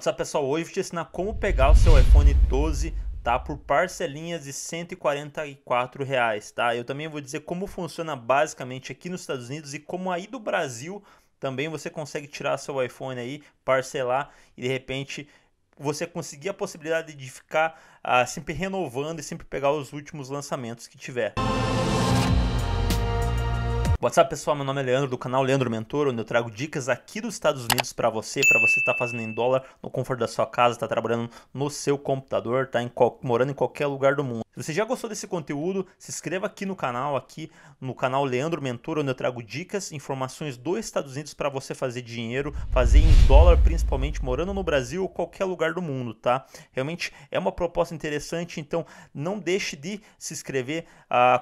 Nossa, pessoal, hoje eu vou te ensinar como pegar o seu iPhone 12, tá, por parcelinhas de R$144, tá? Eu também vou dizer como funciona basicamente aqui nos Estados Unidos e como aí do Brasil também você consegue tirar seu iPhone aí, parcelar e de repente você conseguir a possibilidade de ficar sempre renovando e sempre pegar os últimos lançamentos que tiver. What's up, pessoal, meu nome é Leandro do canal Leandro Mentor, onde eu trago dicas aqui dos Estados Unidos para você estar fazendo em dólar no conforto da sua casa, estar trabalhando no seu computador, tá morando em qualquer lugar do mundo. Se você já gostou desse conteúdo, se inscreva aqui no canal Leandro Mentor, onde eu trago dicas, informações dos Estados Unidos para você fazer dinheiro, fazer em dólar, principalmente morando no Brasil ou qualquer lugar do mundo, tá? Realmente é uma proposta interessante, então não deixe de se inscrever,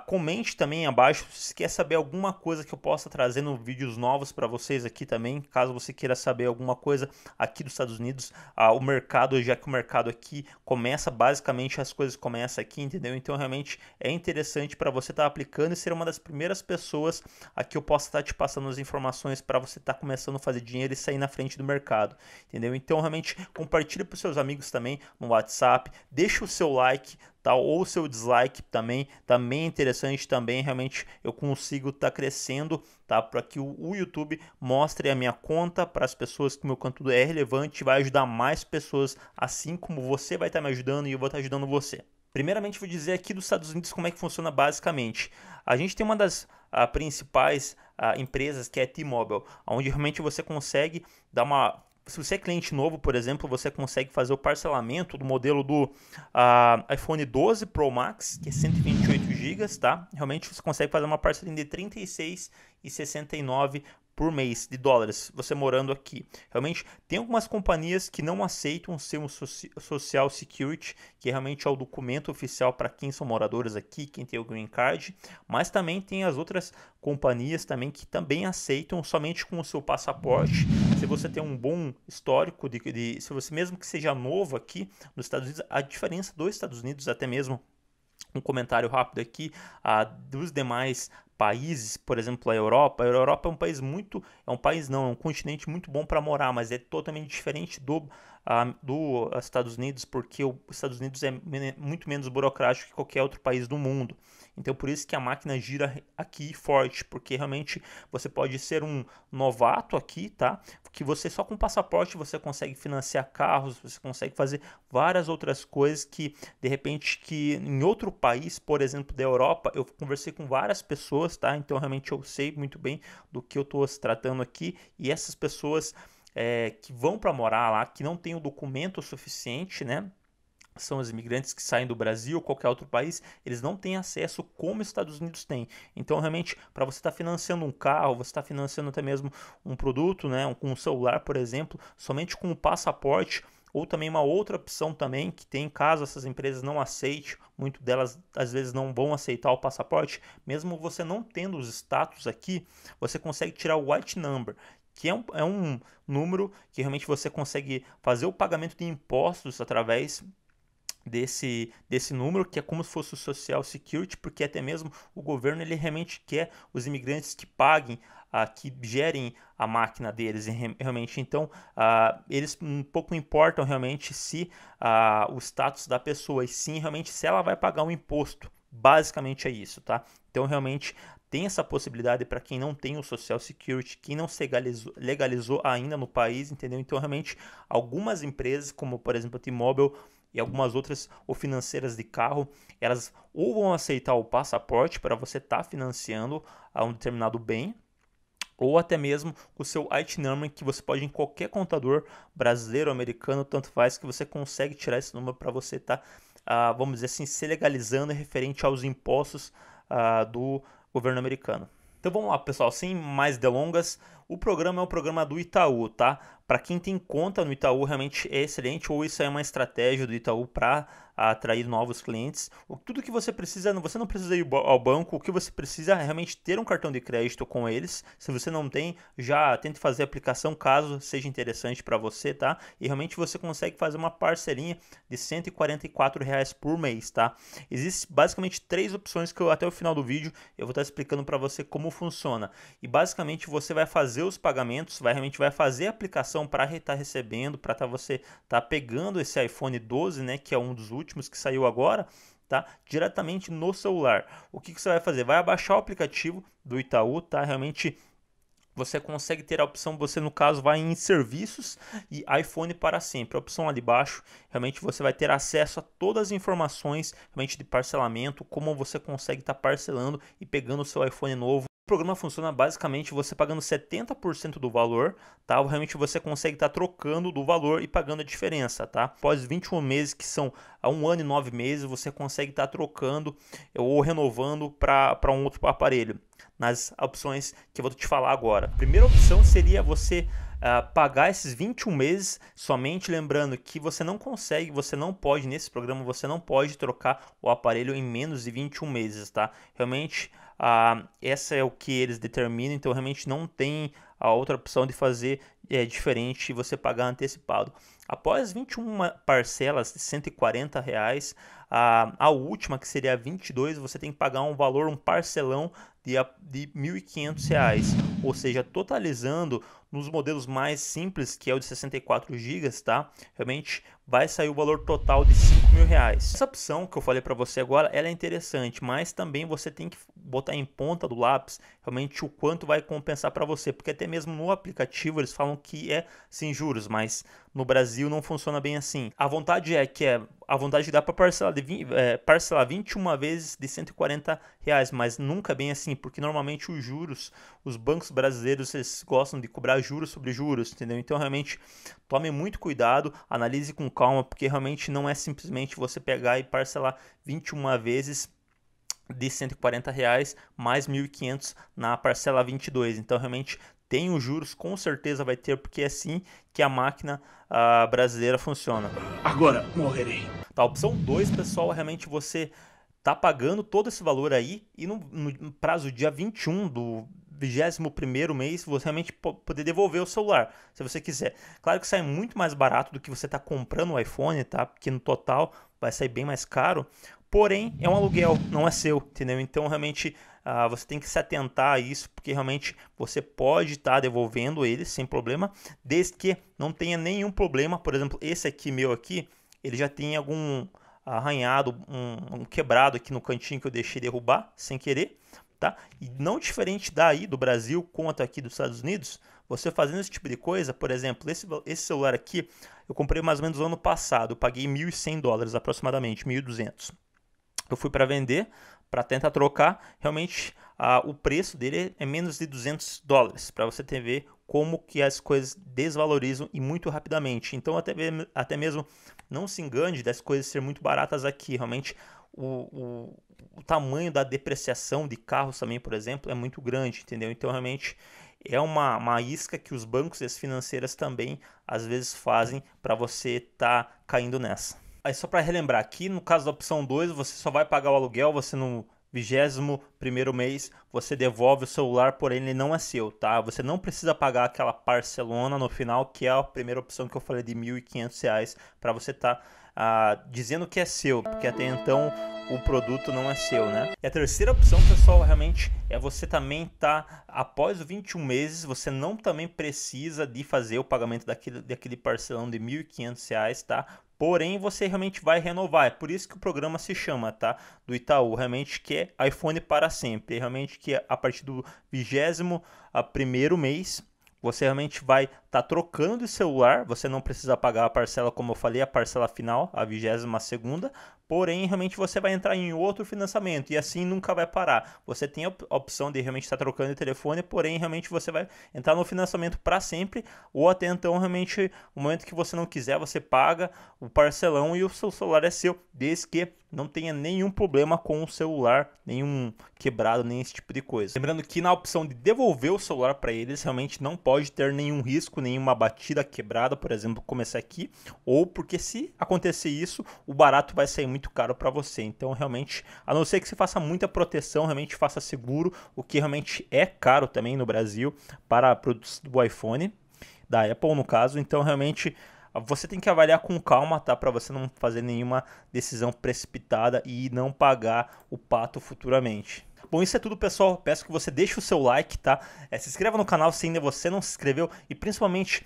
comente também abaixo se quer saber alguma coisa que eu possa trazer no vídeos novos para vocês aqui também, caso você queira saber alguma coisa aqui dos Estados Unidos, o mercado, já que o mercado aqui começa, basicamente as coisas começam aqui, entendeu? Então realmente é interessante para você estar aplicando e ser uma das primeiras pessoas a que eu possa estar te passando as informações para você estar começando a fazer dinheiro e sair na frente do mercado, entendeu? Então realmente compartilhe para os seus amigos também no WhatsApp, deixa o seu like, tá, ou seu dislike também é interessante, também realmente eu consigo estar crescendo, tá, para que o YouTube mostre a minha conta para as pessoas que o meu conteúdo é relevante, vai ajudar mais pessoas, assim como você vai estar me ajudando e eu vou estar ajudando você. Primeiramente, vou dizer aqui dos Estados Unidos como é que funciona basicamente. A gente tem uma das principais empresas, que é a T-Mobile, onde realmente você consegue dar uma... Se você é cliente novo, por exemplo, você consegue fazer o parcelamento do modelo do iPhone 12 Pro Max, que é 128 GB, tá? Realmente você consegue fazer uma parcelinha de $36,69 por mês de dólares, você morando aqui. Realmente tem algumas companhias que não aceitam o seu Social Security, que realmente é o documento oficial para quem são moradores aqui, quem tem o Green Card, mas também tem as outras companhias também que também aceitam somente com o seu passaporte. Se você tem um bom histórico, se você mesmo que seja novo aqui nos Estados Unidos, a diferença dos Estados Unidos, até mesmo um comentário rápido aqui, dos demais países, por exemplo, a Europa é um país muito, é um continente muito bom para morar, mas é totalmente diferente do Estados Unidos, porque os Estados Unidos é muito menos burocrático que qualquer outro país do mundo. Então, por isso que a máquina gira aqui forte, porque realmente você pode ser um novato aqui, tá? Porque você só com passaporte você consegue financiar carros, você consegue fazer várias outras coisas que, de repente, que em outro país, por exemplo, da Europa, eu conversei com várias pessoas, tá? Então, realmente eu sei muito bem do que eu estou se tratando aqui, e essas pessoas que vão para morar lá, que não tem o documento suficiente, né? São os imigrantes que saem do Brasil ou qualquer outro país, eles não têm acesso como os Estados Unidos têm. Então, realmente, para você estar financiando um carro, você está financiando até mesmo um produto, né, um celular, por exemplo, somente com o passaporte, ou também uma outra opção também que tem, caso essas empresas não aceitem, muito delas às vezes não vão aceitar o passaporte, mesmo você não tendo os status aqui, você consegue tirar o white number, que é um número que realmente você consegue fazer o pagamento de impostos através desse número, que é como se fosse o Social Security, porque até mesmo o governo ele realmente quer os imigrantes que paguem, que gerem a máquina deles realmente. Então eles pouco importam realmente se o status da pessoa, e sim realmente se ela vai pagar um imposto. Basicamente é isso, tá? Então realmente tem essa possibilidade para quem não tem o Social Security, quem não se legalizou ainda no país, entendeu? Então realmente algumas empresas, como por exemplo a T-Mobile e algumas outras, ou financeiras de carro, elas ou vão aceitar o passaporte para você estar financiando a um determinado bem, ou até mesmo o seu IT number, que você pode em qualquer contador brasileiro, americano, tanto faz, que você consegue tirar esse número para você estar, vamos dizer assim, se legalizando referente aos impostos do governo americano. Então vamos lá, pessoal, sem mais delongas, o programa é o programa do Itaú, tá? Para quem tem conta no Itaú, realmente é excelente, ou isso é uma estratégia do Itaú para atrair novos clientes. Tudo que você precisa, você não precisa ir ao banco, o que você precisa é realmente ter um cartão de crédito com eles. Se você não tem, já tente fazer a aplicação, caso seja interessante para você, tá? E realmente você consegue fazer uma parcelinha de R$144 por mês, tá? Existem basicamente três opções que até o final do vídeo eu vou estar explicando para você como funciona. E basicamente você vai fazer fazer os pagamentos, realmente vai fazer a aplicação para estar recebendo, para você estar pegando esse iPhone 12, né, que é um dos últimos que saiu agora, tá? Diretamente no celular. O que, que você vai fazer? Vai abaixar o aplicativo do Itaú, tá? Realmente você consegue ter a opção, você no caso vai em serviços e iPhone para sempre. A opção ali abaixo, realmente você vai ter acesso a todas as informações realmente de parcelamento, como você consegue estar parcelando e pegando o seu iPhone novo. O programa funciona basicamente você pagando 70% do valor, tá? Realmente você consegue estar trocando do valor e pagando a diferença, tá? Após 21 meses, que são a 1 ano e 9 meses, você consegue estar trocando ou renovando para um outro aparelho. Nas opções que eu vou te falar agora. Primeira opção seria você pagar esses 21 meses somente, lembrando que você não consegue, você não pode, nesse programa, você não pode trocar o aparelho em menos de 21 meses, tá? Realmente, essa é o que eles determinam, então realmente não tem a outra opção de fazer diferente e você pagar antecipado. Após 21 parcelas de R$140, a última, que seria 22, você tem que pagar um valor, um parcelão de R$1.500, ou seja, totalizando nos modelos mais simples, que é o de 64 GB, tá? Realmente vai sair o valor total de R$5.000. Essa opção que eu falei para você agora, ela é interessante, mas também você tem que botar em ponta do lápis realmente o quanto vai compensar para você, porque até mesmo no aplicativo eles falam que é sem juros, mas no Brasil não funciona bem assim. A vontade é que dá para parcelar 21 vezes de R$140, mas nunca é bem assim, porque normalmente os juros, os bancos brasileiros, eles gostam de cobrar juros sobre juros, entendeu? Então realmente tome muito cuidado, analise com calma, porque realmente não é simplesmente você pegar e parcelar 21 vezes de R$140 mais R$1.500 na parcela 22. Então realmente tem os juros, com certeza vai ter, porque é assim que a máquina brasileira funciona. Agora morrerei. Tá, opção 2, pessoal, realmente você tá pagando todo esse valor aí e no prazo dia 21 do 21º mês você realmente poder devolver o celular, se você quiser. Claro que sai muito mais barato do que você tá comprando o iPhone, tá? Porque no total vai sair bem mais caro. Porém, é um aluguel, não é seu, entendeu? Então, realmente, você tem que se atentar a isso, porque realmente você pode estar devolvendo ele sem problema, desde que não tenha nenhum problema. Por exemplo, esse aqui, meu aqui, ele já tem algum arranhado, um quebrado aqui no cantinho que eu deixei derrubar, sem querer, tá? E não diferente daí do Brasil quanto aqui dos Estados Unidos, você fazendo esse tipo de coisa, por exemplo, esse celular aqui, eu comprei mais ou menos no ano passado, eu paguei $1.100 aproximadamente, 1.200. Eu fui para vender, para tentar trocar, realmente o preço dele é menos de $200, para você ver como que as coisas desvalorizam e muito rapidamente. Então até mesmo não se engane das coisas serem muito baratas aqui, realmente o tamanho da depreciação de carros também, por exemplo, é muito grande, entendeu? Então realmente é uma isca que os bancos e as financeiras também às vezes fazem para você estar caindo nessa. Aí só para relembrar aqui, no caso da opção 2, você só vai pagar o aluguel, você no 21º mês, você devolve o celular, porém ele não é seu, tá? Você não precisa pagar aquela parcelona no final, que é a primeira opção que eu falei de R$1.500, para você estar dizendo que é seu, porque até então o produto não é seu, né? E a terceira opção, pessoal, realmente é você também após 21 meses, você não também precisa de fazer o pagamento daquele parcelão de R$1.500, tá? Porém, você realmente vai renovar, é por isso que o programa se chama, tá? Do Itaú, realmente que é iPhone para sempre, realmente que a partir do 21º mês, você realmente vai estar trocando de celular, você não precisa pagar a parcela, como eu falei, a parcela final, a 22ª, porém, realmente você vai entrar em outro financiamento e assim nunca vai parar. Você tem a opção de realmente estar trocando de telefone, porém, realmente você vai entrar no financiamento para sempre ou até então, realmente, no momento que você não quiser, você paga o parcelão e o seu celular é seu, desde que não tenha nenhum problema com o celular, nenhum quebrado, nem esse tipo de coisa. Lembrando que na opção de devolver o celular para eles, realmente não pode ter nenhum risco, nenhuma batida quebrada, por exemplo, como essa aqui, ou porque se acontecer isso, o barato vai sair muito caro para você. Então, realmente, a não ser que você faça muita proteção, realmente faça seguro, o que realmente é caro também no Brasil para produtos do iPhone, da Apple no caso. Então, realmente, você tem que avaliar com calma, tá? Para você não fazer nenhuma decisão precipitada e não pagar o pato futuramente. Bom, isso é tudo, pessoal. Peço que você deixe o seu like, tá? Se inscreva no canal se ainda você não se inscreveu e principalmente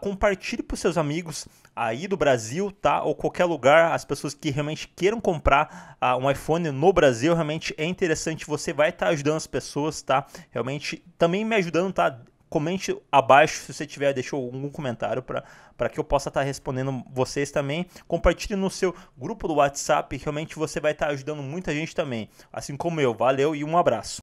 compartilhe para os seus amigos aí do Brasil, tá? Ou qualquer lugar, as pessoas que realmente queiram comprar um iPhone no Brasil, realmente é interessante. Você vai estar ajudando as pessoas, tá? Realmente também me ajudando, tá? Comente abaixo se você tiver, deixou algum comentário para que eu possa estar respondendo vocês também. Compartilhe no seu grupo do WhatsApp, realmente você vai estar ajudando muita gente também. Assim como eu. Valeu e um abraço.